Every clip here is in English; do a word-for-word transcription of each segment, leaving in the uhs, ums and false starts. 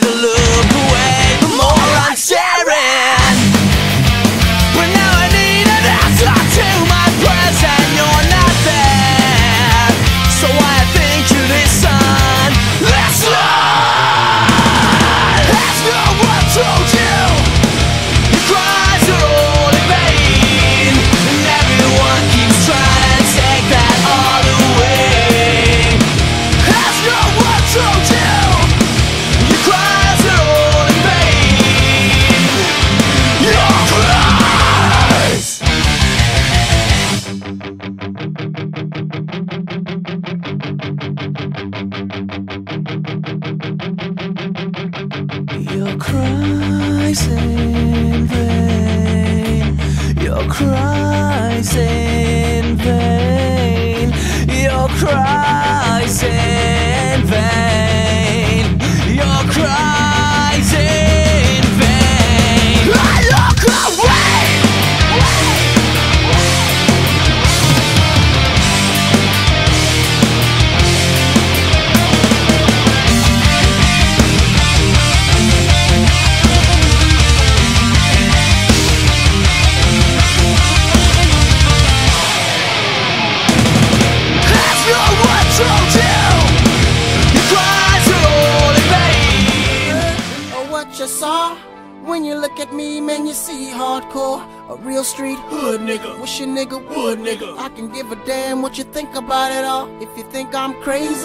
try to look away, the more I'm staring. But now I need an answer to my present. You're not there, so I think you listen. Listen! There's no one told you. Your cries are all in vain, and everyone keeps trying to take that all away. There's no one told you. Your cries in vain, your cries in vain, your cries in vain, your cries in vain. I look away, when you look at me, man, you see hardcore, a real street hood nigga. Wish a nigga would, nigga. I can give a damn what you think about it all. If you think I'm crazy,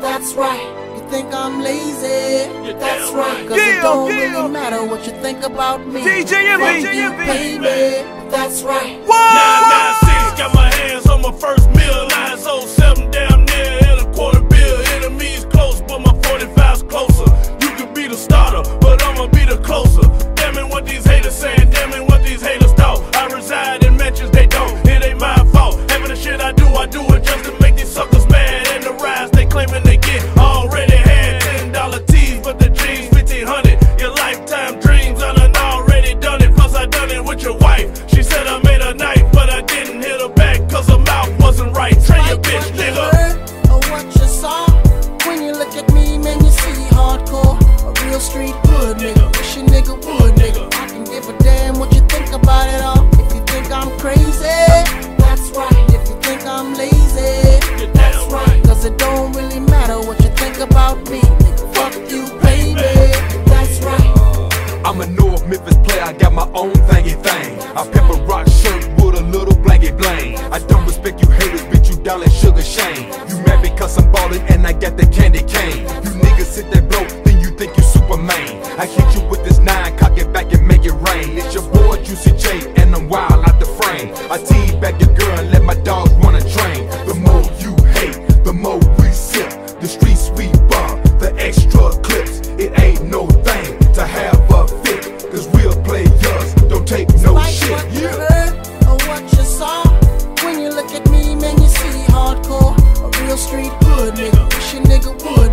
that's right. You think I'm lazy, you're that's right. Cause yeah, it don't yeah. really matter what you think about me. D J and D J and D baby, that's right. Whoa! nine nine six, got my hands on my first meal, nine oh seven down.